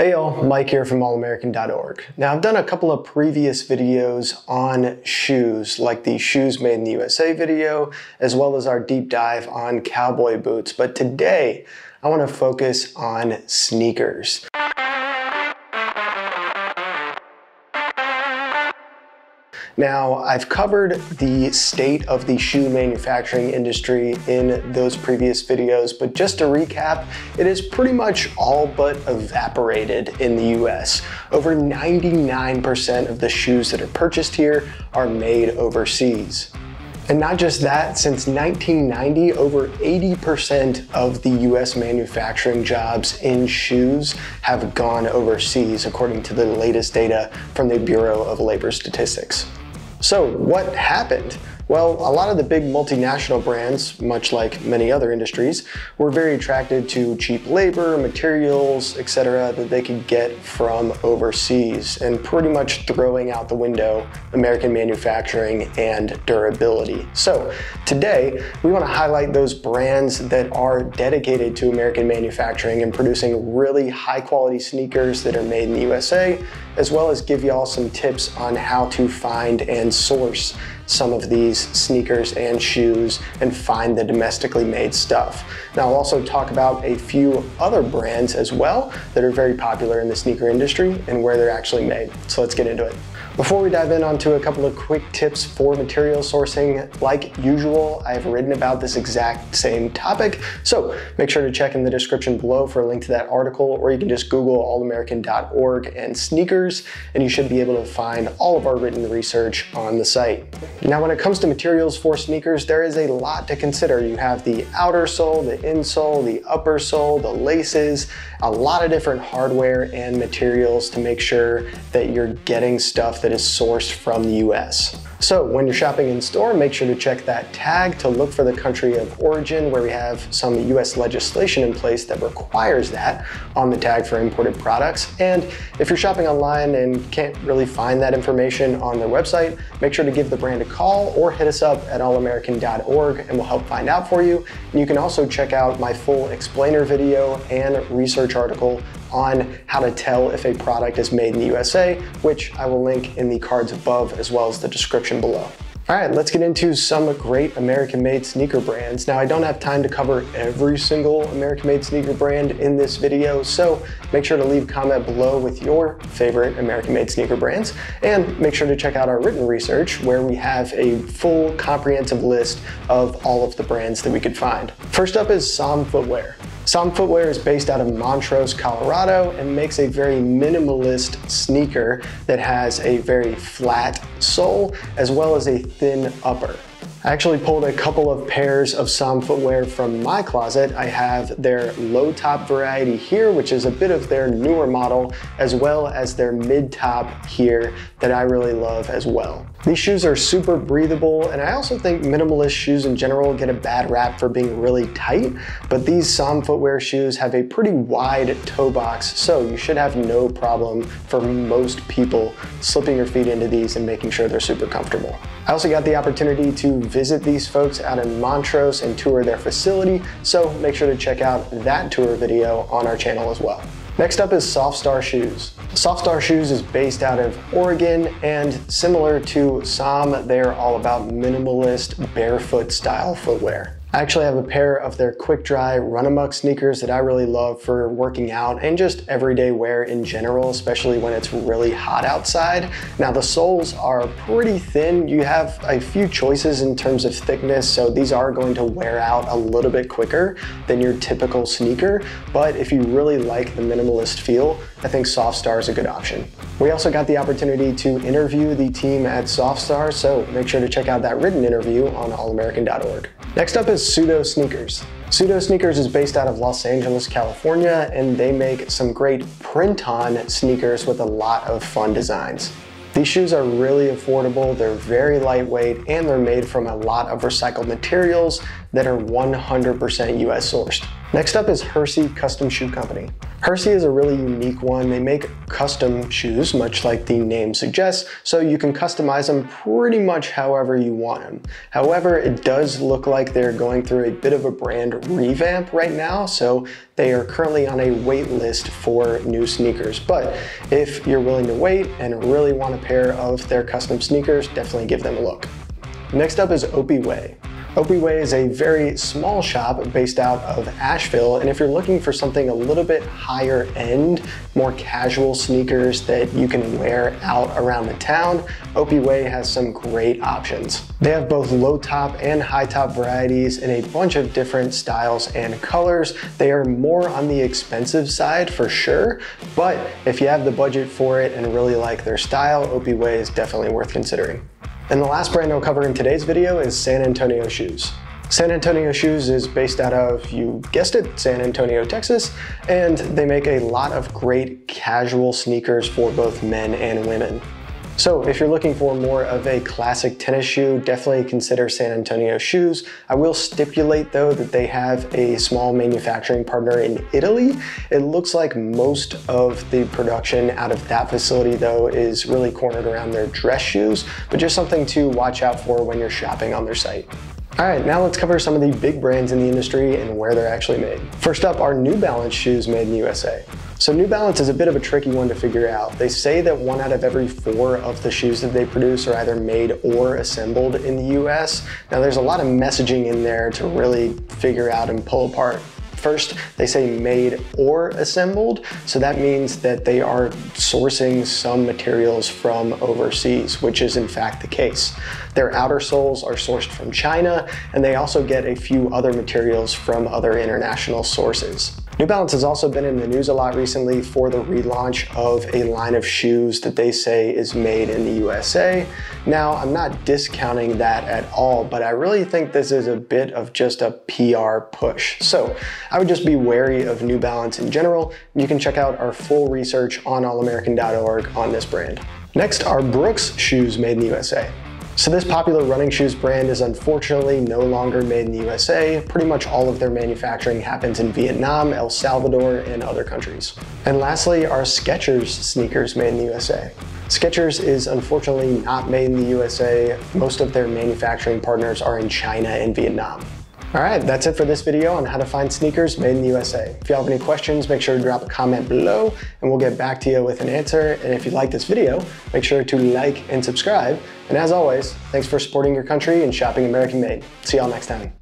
Hey y'all, Mike here from AllAmerican.org. Now I've done a couple of previous videos on shoes, like the Shoes Made in the USA video, as well as our deep dive on cowboy boots. But today, I want to focus on sneakers. Now, I've covered the state of the shoe manufacturing industry in those previous videos, but just to recap, it is pretty much all but evaporated in the US. Over 99% of the shoes that are purchased here are made overseas. And not just that, since 1990, over 80% of the US manufacturing jobs in shoes have gone overseas, according to the latest data from the Bureau of Labor Statistics. So what happened? Well, a lot of the big multinational brands, much like many other industries, were very attracted to cheap labor, materials, etc. that they could get from overseas, and pretty much throwing out the window American manufacturing and durability. So today, we want to highlight those brands that are dedicated to American manufacturing and producing really high quality sneakers that are made in the USA, as well as give y'all some tips on how to find and source some of these sneakers and shoes and find the domestically made stuff. Now I'll also talk about a few other brands as well that are very popular in the sneaker industry and where they're actually made. So let's get into it. Before we dive in onto a couple of quick tips for material sourcing, like usual, I've written about this exact same topic. So make sure to check in the description below for a link to that article, or you can just Google allamerican.org and sneakers, and you should be able to find all of our written research on the site. Now, when it comes to materials for sneakers, there is a lot to consider. You have the outer sole, the insole, the upper sole, the laces, a lot of different hardware and materials to make sure that you're getting stuff that is sourced from the US. So when you're shopping in store, make sure to check that tag to look for the country of origin, where we have some US legislation in place that requires that on the tag for imported products. And if you're shopping online and can't really find that information on their website, make sure to give the brand a call or hit us up at allamerican.org and we'll help find out for you. And you can also check out my full explainer video and research article on how to tell if a product is made in the USA, which I will link in the cards above as well as the description below. All right, let's get into some great American-made sneaker brands. Now, I don't have time to cover every single American-made sneaker brand in this video, so make sure to leave a comment below with your favorite American-made sneaker brands, and make sure to check out our written research where we have a full comprehensive list of all of the brands that we could find. First up is SOM Footwear. SOM Footwear is based out of Montrose, Colorado, and makes a very minimalist sneaker that has a very flat sole as well as a thin upper. I actually pulled a couple of pairs of SOM Footwear from my closet. I have their low top variety here, which is a bit of their newer model, as well as their mid top here that I really love as well. These shoes are super breathable, and I also think minimalist shoes in general get a bad rap for being really tight, but these SOM Footwear shoes have a pretty wide toe box, so you should have no problem for most people slipping your feet into these and making sure they're super comfortable. I also got the opportunity to visit these folks out in Montrose and tour their facility, so make sure to check out that tour video on our channel as well. Next up is Softstar Shoes. Softstar Shoes is based out of Oregon, and similar to SOM, they're all about minimalist barefoot style footwear. I actually have a pair of their quick dry run amok sneakers that I really love for working out and just everyday wear in general, especially when it's really hot outside. Now the soles are pretty thin. You have a few choices in terms of thickness, so these are going to wear out a little bit quicker than your typical sneaker. But if you really like the minimalist feel, I think Softstar is a good option. We also got the opportunity to interview the team at Softstar, so make sure to check out that written interview on allamerican.org. Next up is Psudo Sneakers. Psudo Sneakers is based out of Los Angeles, California, and they make some great print-on sneakers with a lot of fun designs. These shoes are really affordable, they're very lightweight, and they're made from a lot of recycled materials that are 100% US sourced. Next up is Hersey Custom Shoe Company. Hersey is a really unique one. They make custom shoes, much like the name suggests, so you can customize them pretty much however you want them. However, it does look like they're going through a bit of a brand revamp right now, so they are currently on a wait list for new sneakers. But if you're willing to wait and really want a pair of their custom sneakers, definitely give them a look. Next up is Opie Way. Opie Way is a very small shop based out of Asheville, and if you're looking for something a little bit higher end, more casual sneakers that you can wear out around the town, Opie Way has some great options. They have both low top and high top varieties in a bunch of different styles and colors. They are more on the expensive side for sure, but if you have the budget for it and really like their style, Opie Way is definitely worth considering. And the last brand I'll cover in today's video is San Antonio Shoes. San Antonio Shoes is based out of, you guessed it, San Antonio, Texas, and they make a lot of great casual sneakers for both men and women. So if you're looking for more of a classic tennis shoe, definitely consider San Antonio Shoes. I will stipulate though that they have a small manufacturing partner in Italy. It looks like most of the production out of that facility though is really cornered around their dress shoes, but just something to watch out for when you're shopping on their site. All right, now let's cover some of the big brands in the industry and where they're actually made. First up are New Balance shoes made in the USA. So New Balance is a bit of a tricky one to figure out. They say that 1 out of every 4 of the shoes that they produce are either made or assembled in the US. Now there's a lot of messaging in there to really figure out and pull apart. First, they say made or assembled, so that means that they are sourcing some materials from overseas, which is in fact the case. Their outer soles are sourced from China, and they also get a few other materials from other international sources. New Balance has also been in the news a lot recently for the relaunch of a line of shoes that they say is made in the USA. Now, I'm not discounting that at all, but I really think this is a bit of just a PR push. So I would just be wary of New Balance in general. You can check out our full research on AllAmerican.org on this brand. Next are Brooks shoes made in the USA. So this popular running shoes brand is unfortunately no longer made in the USA. Pretty much all of their manufacturing happens in Vietnam, El Salvador, and other countries. And lastly are Skechers sneakers made in the USA. Skechers is unfortunately not made in the USA. Most of their manufacturing partners are in China and Vietnam. All right, that's it for this video on how to find sneakers made in the USA. If you have any questions, make sure to drop a comment below and we'll get back to you with an answer. And if you like this video, make sure to like and subscribe. And as always, thanks for supporting your country and shopping American made. See y'all next time.